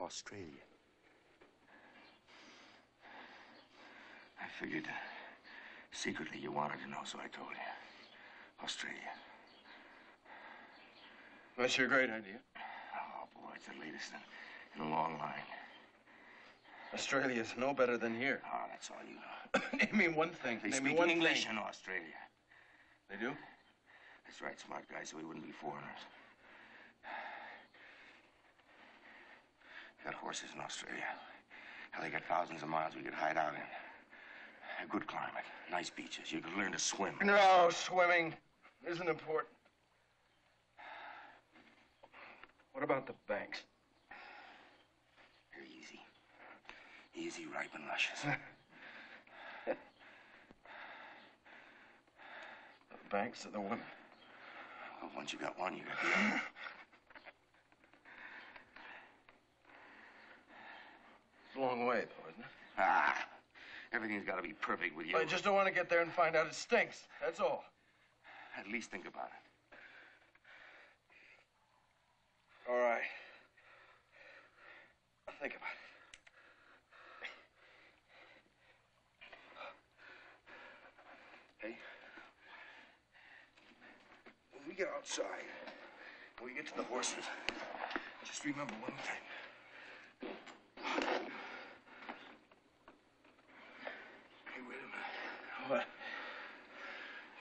Australia. I figured secretly you wanted to know, so I told you. Australia. That's your great idea. Oh, boy, it's the latest in a long line. Australia's no better than here. Oh, that's all you know. Name me one thing. They speak English in Australia. They do? That's right, smart guy, so we wouldn't be foreigners. Got horses in Australia. Hell, they got thousands of miles we could hide out in. A good climate, nice beaches. You could learn to swim. No, swimming isn't important. What about the banks? They're easy. Easy, ripe, and luscious. The banks are the women. Well, once you got one, you got the other. It's a long way, though, isn't it? Ah, everything's got to be perfect with you. I just don't want to get there and find out it stinks. That's all. At least think about it. All right. I'll think about it. We get outside, when we get to the horses, just remember one thing. Hey, wait a minute. What?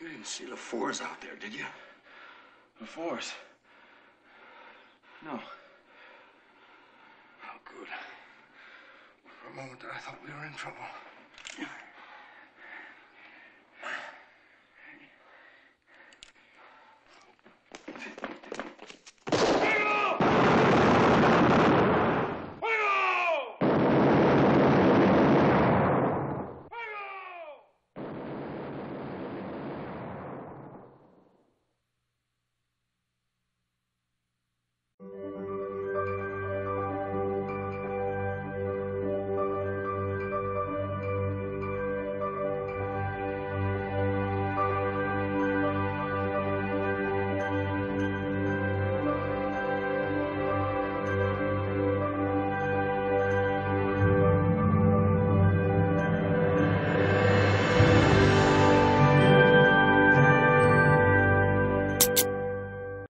You didn't see LaFours out there, did you? LaFours? No. Oh, good. For a moment, I thought we were in trouble.